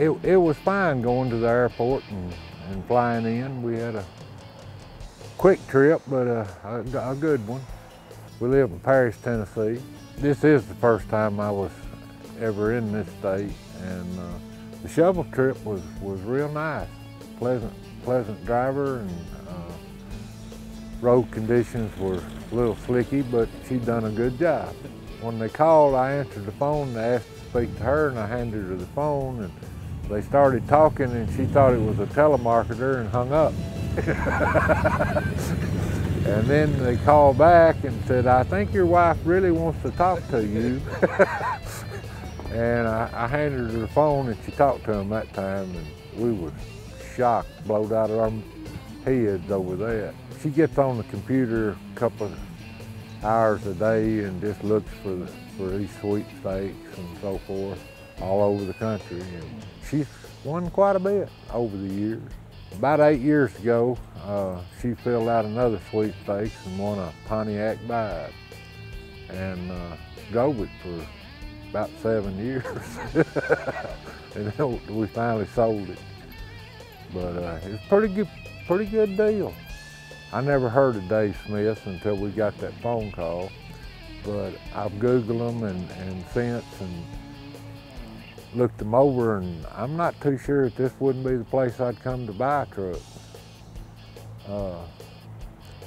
it was fine going to the airport and flying in. We had a quick trip, but a good one. We live in Paris, Tennessee. This is the first time I was ever in this state, and the shovel trip was real nice. Pleasant driver, and road conditions were a little slicky, but she done a good job. When they called, I answered the phone, they asked to speak to her, and I handed her the phone, and they started talking, and she thought it was a telemarketer and hung up. And then they called back and said, I think your wife really wants to talk to you. And I handed her the phone, and she talked to him that time, and we were shocked, blowed out of our heads over that. She gets on the computer a couple of hours a day and just looks for these sweepstakes and so forth all over the country. And she's won quite a bit over the years. About 8 years ago, she filled out another sweepstakes and won a Pontiac Vibe, and drove it for about 7 years. And then we finally sold it. But it's a pretty good deal. I never heard of Dave Smith until we got that phone call, but I've Googled him and since and looked him over, and I'm not too sure that this wouldn't be the place I'd come to buy a truck.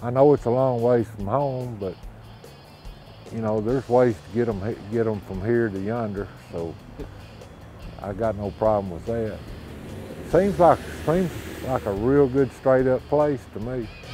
I know it's a long ways from home, but you know, there's ways to get them from here to yonder, so I got no problem with that. Seems like a real good straight up place to me.